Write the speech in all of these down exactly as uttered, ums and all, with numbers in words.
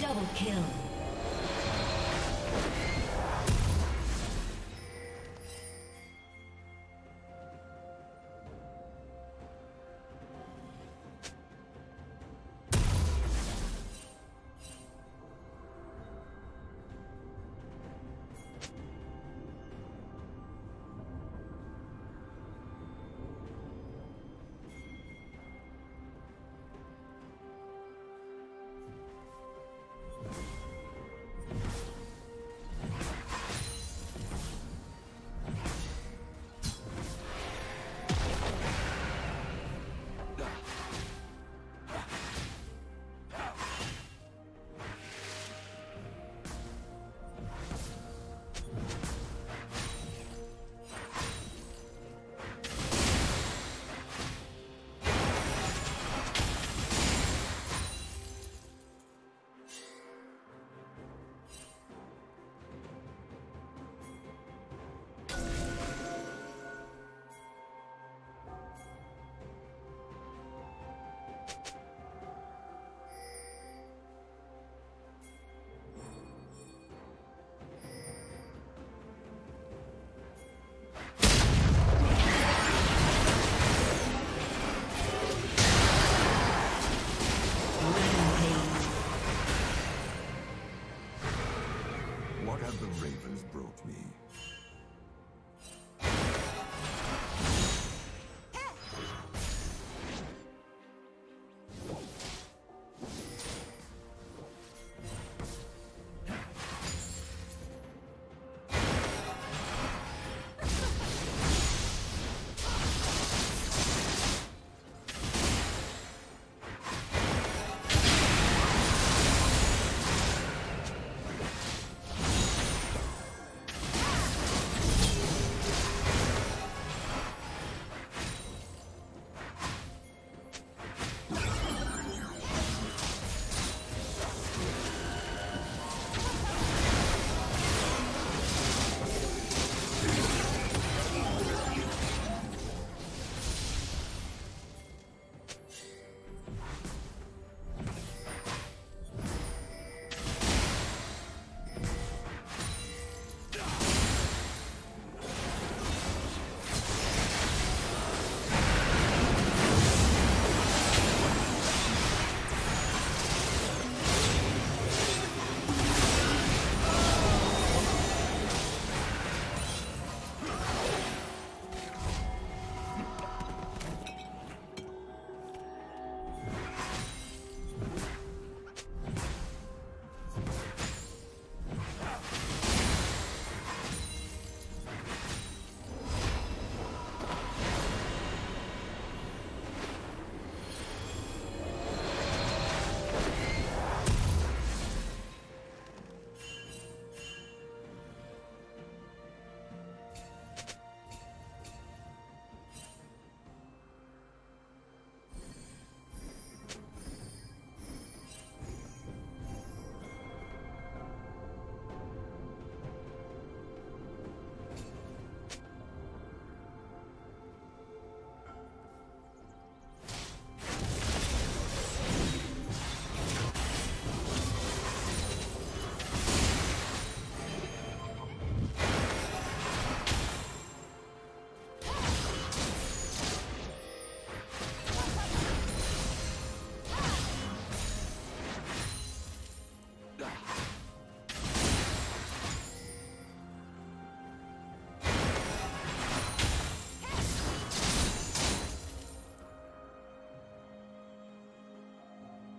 Double kill.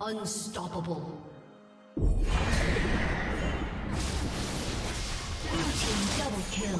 Unstoppable. Blue team double kill.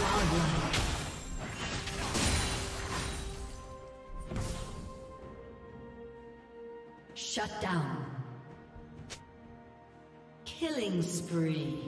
Godlike. Shut down. Killing spree.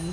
Blue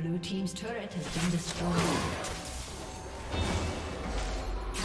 Blue team's turret has been destroyed. Blue team's turret has been destroyed.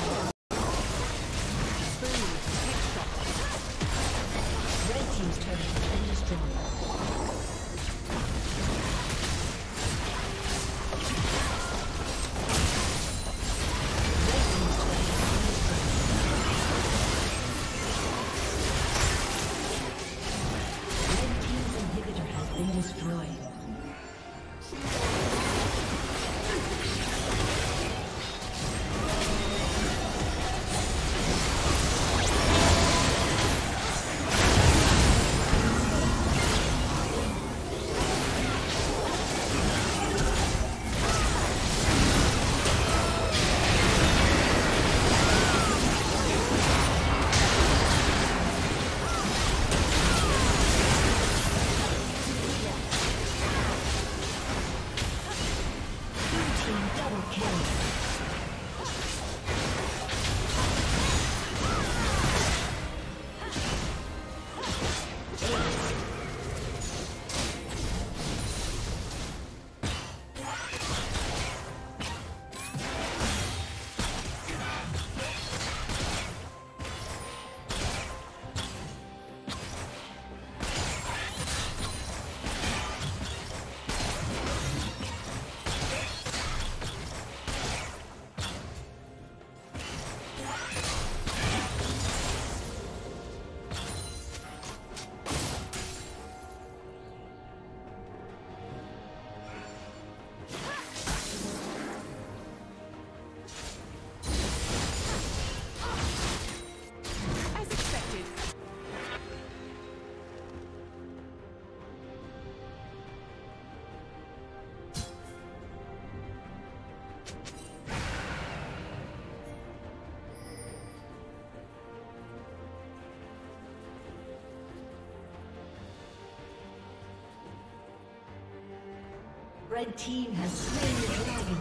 Red team's turret has been destroyed. Red team has slain the dragon.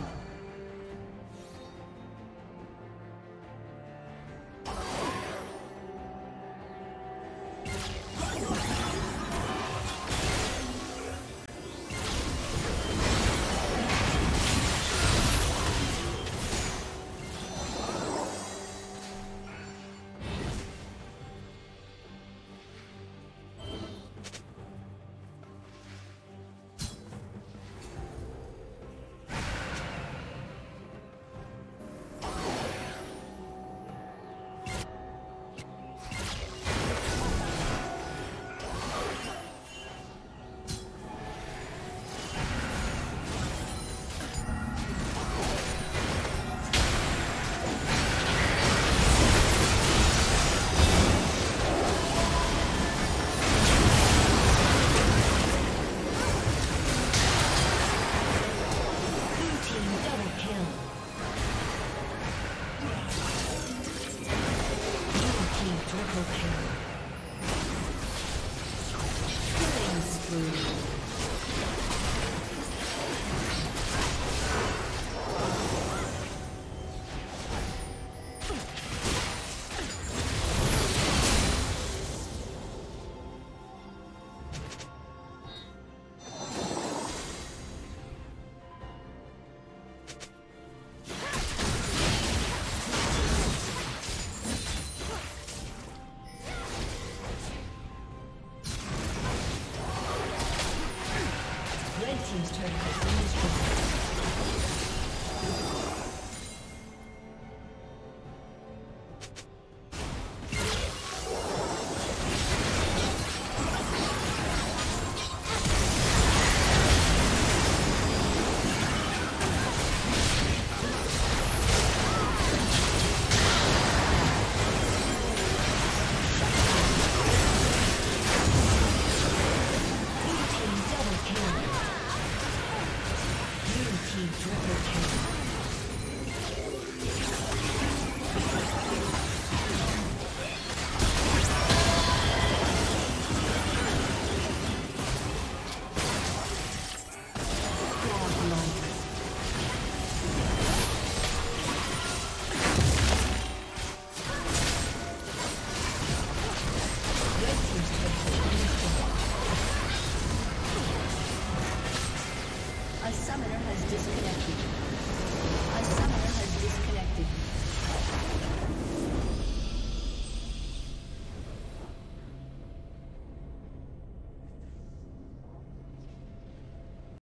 Triple kill.